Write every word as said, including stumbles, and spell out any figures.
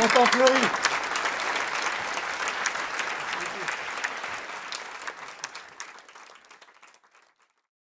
Victor Fleury.